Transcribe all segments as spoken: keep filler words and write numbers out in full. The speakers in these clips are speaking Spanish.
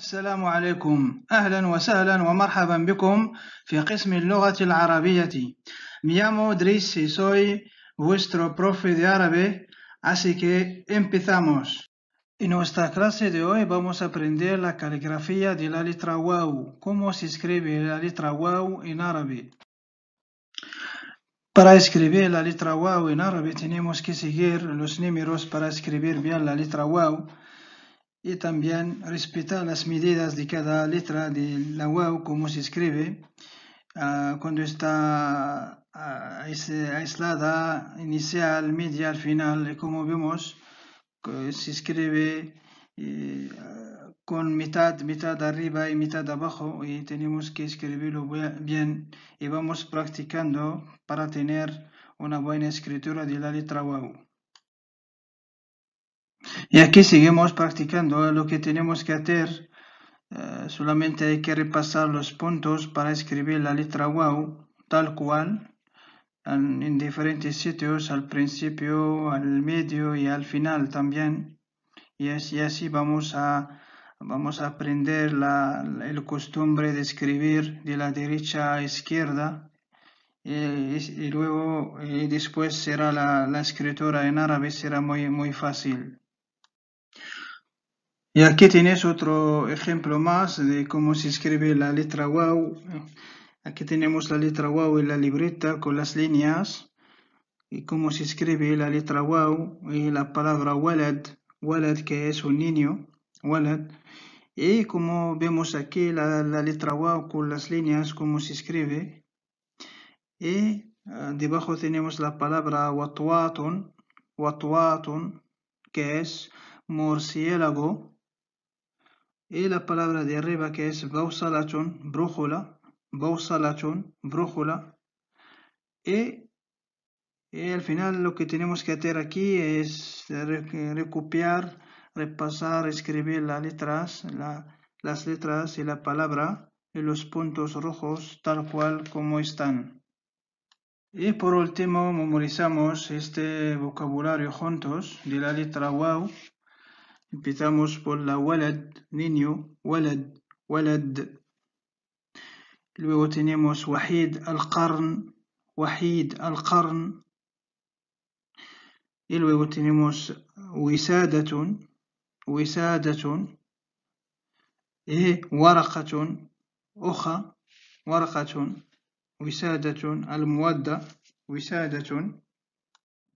السلام عليكم، أهلا وسهلا ومرحبا بكم في قسم اللغة العربية. Me llamo Drissi, soy vuestro profe de árabe, así que empezamos. En nuestra clase de hoy vamos a aprender la caligrafía de la letra W A U, cómo se escribe la letra W A U en árabe. Para escribir la letra W A U en árabe tenemos que seguir los números para escribir bien la letra W A U. Y también respetar las medidas de cada letra de la W A U, como se escribe uh, cuando está uh, aislada, inicial, media, al final. Como vemos, se escribe uh, con mitad, mitad arriba y mitad abajo, y tenemos que escribirlo bien, y vamos practicando para tener una buena escritura de la letra W A U. Y aquí seguimos practicando lo que tenemos que hacer. Uh, solamente hay que repasar los puntos para escribir la letra W A U tal cual en, en diferentes sitios, al principio, al medio y al final también. Y así, así vamos, a, vamos a aprender la, la el costumbre de escribir de la derecha a izquierda. Y, y luego y después será la, la escritura en árabe, será muy, muy fácil. Y aquí tenéis otro ejemplo más de cómo se escribe la letra W A U. Aquí tenemos la letra W A U en la libreta con las líneas. Y cómo se escribe la letra W A U y la palabra walad, walad que es un niño, walad. Y como vemos aquí la, la letra W A U con las líneas, cómo se escribe. Y uh, debajo tenemos la palabra watwatun, watwatun que es murciélago. Y la palabra de arriba que es bausalachun, brújula, bausalachun, brújula. Y, y al final lo que tenemos que hacer aquí es recopiar, repasar, escribir las letras, la, las letras y la palabra y los puntos rojos tal cual como están. Y por último memorizamos este vocabulario juntos de la letra W A U. Empezamos por la walad, niño, walad, walad. Luego tenemos wahid al-qarn, wahid al-qarn. Y luego tenemos wisadatun, wisadatun. Y waraqatun, hoja, waraqatun, wisadatun, al-muwadda, wisadatun.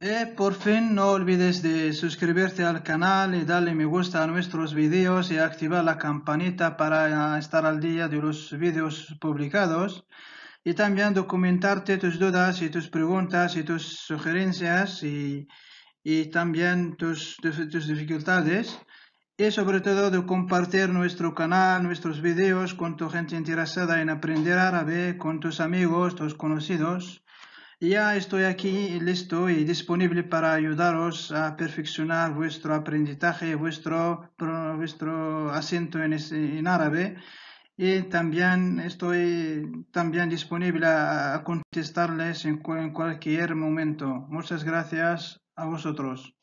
Y por fin no olvides de suscribirte al canal y darle me gusta a nuestros vídeos y activar la campanita para estar al día de los vídeos publicados. Y también documentarte tus dudas y tus preguntas y tus sugerencias y, y también tus, tus, tus dificultades. Y sobre todo de compartir nuestro canal, nuestros vídeos con tu gente interesada en aprender árabe, con tus amigos, tus conocidos. Ya estoy aquí listo y disponible para ayudaros a perfeccionar vuestro aprendizaje, vuestro, vuestro acento en, en árabe. Y también estoy también disponible a contestarles en, en cualquier momento. Muchas gracias a vosotros.